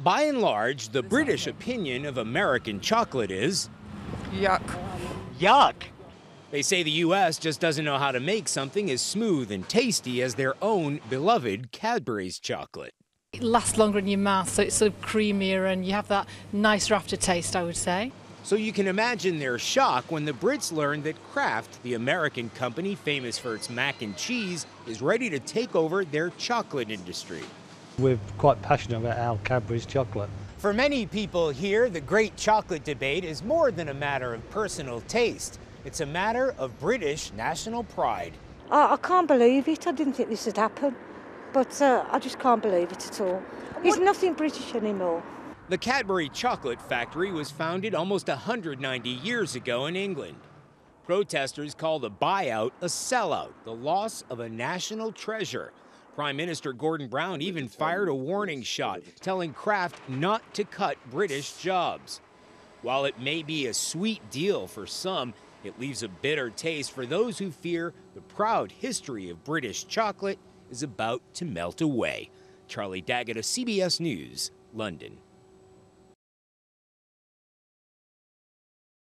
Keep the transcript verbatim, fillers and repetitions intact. By and large, the British opinion of American chocolate is... yuck. Yuck. They say the U S just doesn't know how to make something as smooth and tasty as their own beloved Cadbury's chocolate. It lasts longer in your mouth, so it's sort of creamier and you have that nicer aftertaste, I would say. So you can imagine their shock when the Brits learned that Kraft, the American company famous for its mac and cheese, is ready to take over their chocolate industry. We're quite passionate about our Cadbury's chocolate. For many people here, the great chocolate debate is more than a matter of personal taste. It's a matter of British national pride. I, I can't believe it. I didn't think this would happen. But uh, I just can't believe it at all. There's nothing British anymore. The Cadbury Chocolate Factory was founded almost one hundred ninety years ago in England. Protesters call the buyout a sellout, the loss of a national treasure. Prime Minister Gordon Brown even fired a warning shot, telling Kraft not to cut British jobs. While it may be a sweet deal for some, it leaves a bitter taste for those who fear the proud history of British chocolate is about to melt away. Charlie D'Agata, C B S News, London.